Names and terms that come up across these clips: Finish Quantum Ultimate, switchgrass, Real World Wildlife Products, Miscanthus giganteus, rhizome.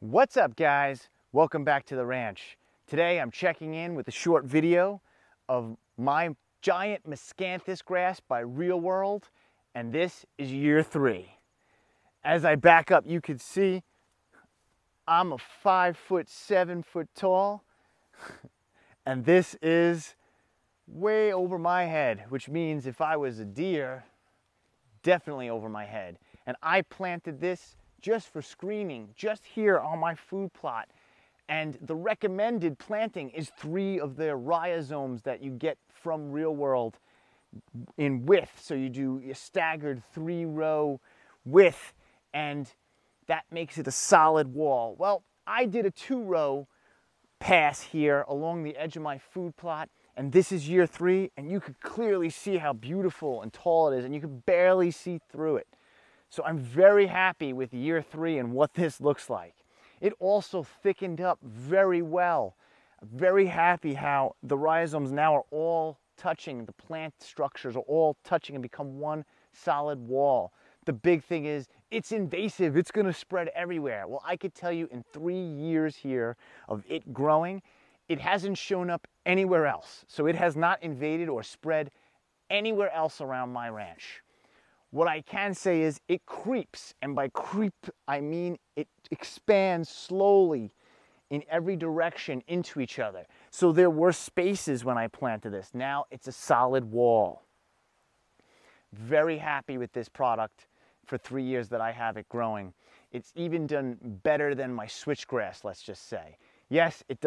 What's up, guys? Welcome back to the ranch. Today I'm checking in with a short video of my giant Miscanthus grass by Real World, and this is year 3. As I back up, you can see I'm a 7 foot tall, and this is way over my head, which means if I was a deer, definitely over my head. And I planted this just for screening, just here on my food plot. And the recommended planting is 3 of the rhizomes that you get from Real World in width. So you do a staggered 3-row width, and that makes it a solid wall. Well, I did a 2-row pass here along the edge of my food plot, and this is year 3, and you could clearly see how beautiful and tall it is, and you could barely see through it. So I'm very happy with year 3 and what this looks like. It also thickened up very well. I'm very happy how the rhizomes now are all touching, the plant structures are all touching and become one solid wall. The big thing is it's invasive, it's gonna spread everywhere. Well, I could tell you in 3 years here of it growing, it hasn't shown up anywhere else. So it has not invaded or spread anywhere else around my ranch. What I can say is it creeps, and by creep I mean it expands slowly in every direction into each other. So there were spaces when I planted this. Now it's a solid wall. Very happy with this product for 3 years that I have it growing. It's even done better than my switchgrass, let's just say. Yes, it's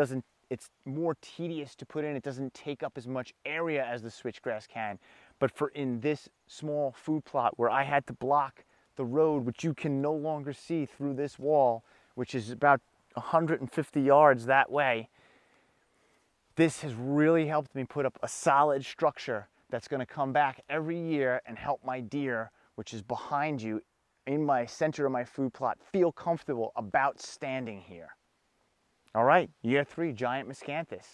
more tedious to put in. It doesn't take up as much area as the switchgrass can. But for in this small food plot where I had to block the road, which you can no longer see through this wall, which is about 150 yards that way, this has really helped me put up a solid structure that's gonna come back every year and help my deer, which is behind you in my center of my food plot, feel comfortable about standing here. All right, year 3, giant Miscanthus.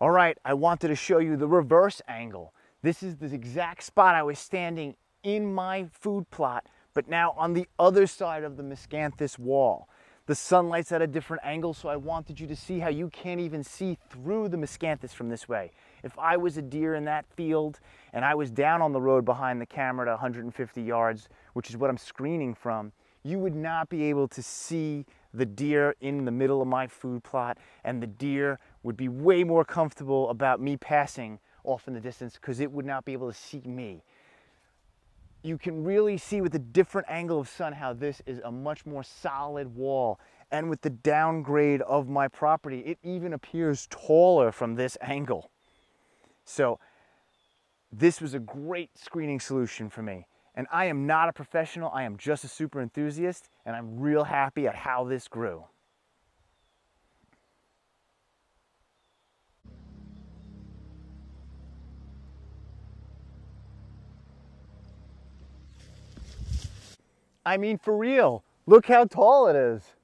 All right, I wanted to show you the reverse angle. This is the exact spot I was standing in my food plot, but now on the other side of the Miscanthus wall. The sunlight's at a different angle, so I wanted you to see how you can't even see through the Miscanthus from this way. If I was a deer in that field and I was down on the road behind the camera to 150 yards, which is what I'm screening from, you would not be able to see the deer in the middle of my food plot, and the deer would be way more comfortable about me passing off in the distance because it would not be able to see me. You can really see with a different angle of sun how this is a much more solid wall, and with the downgrade of my property, it even appears taller from this angle. So this was a great screening solution for me. And I am not a professional, I am just a super enthusiast, and I'm real happy at how this grew. I mean, for real, look how tall it is.